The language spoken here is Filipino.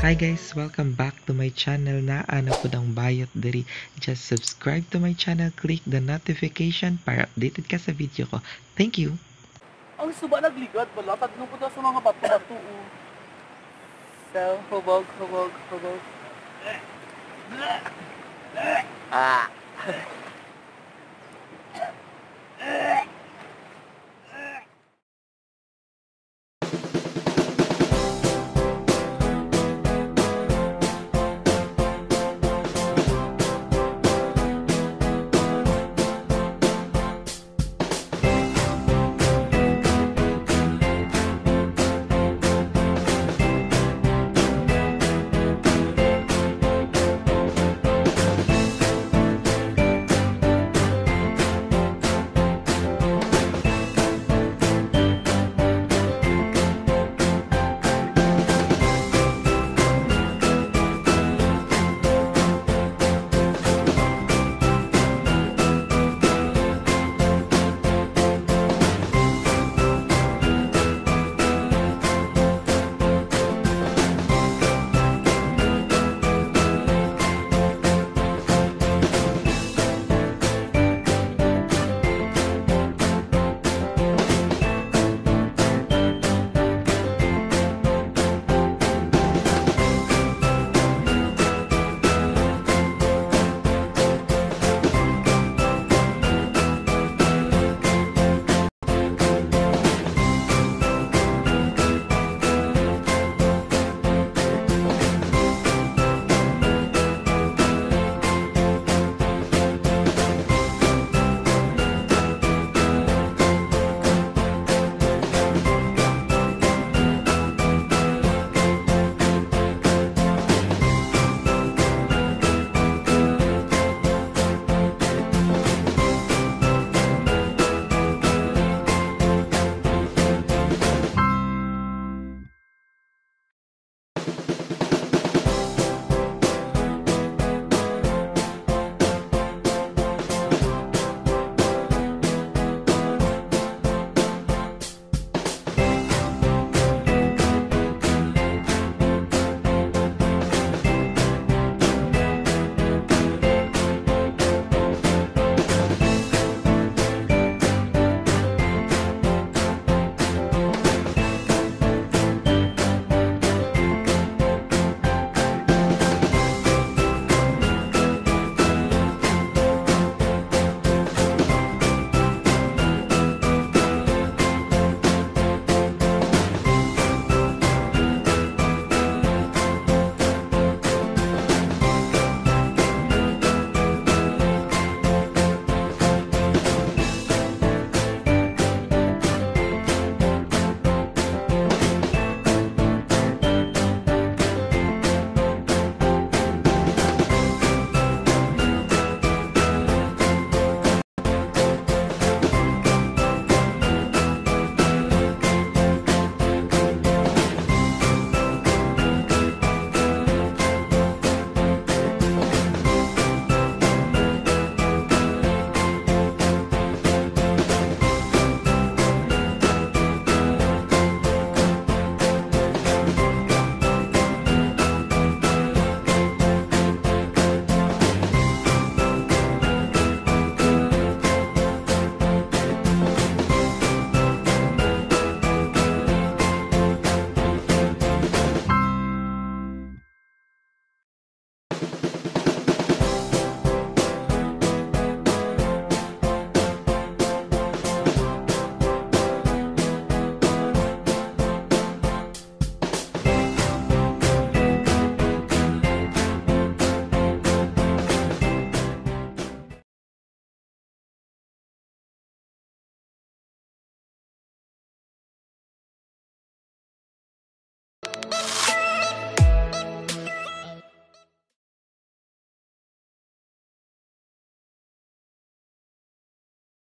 Hi guys, welcome back to my channel na Ana po ng bayot diri. Just subscribe to my channel, click the notification para updated ka sa video ko. Thank you. Ang suba nagligad balatad no pud sa mga bato-bato. So, hubog. Ah.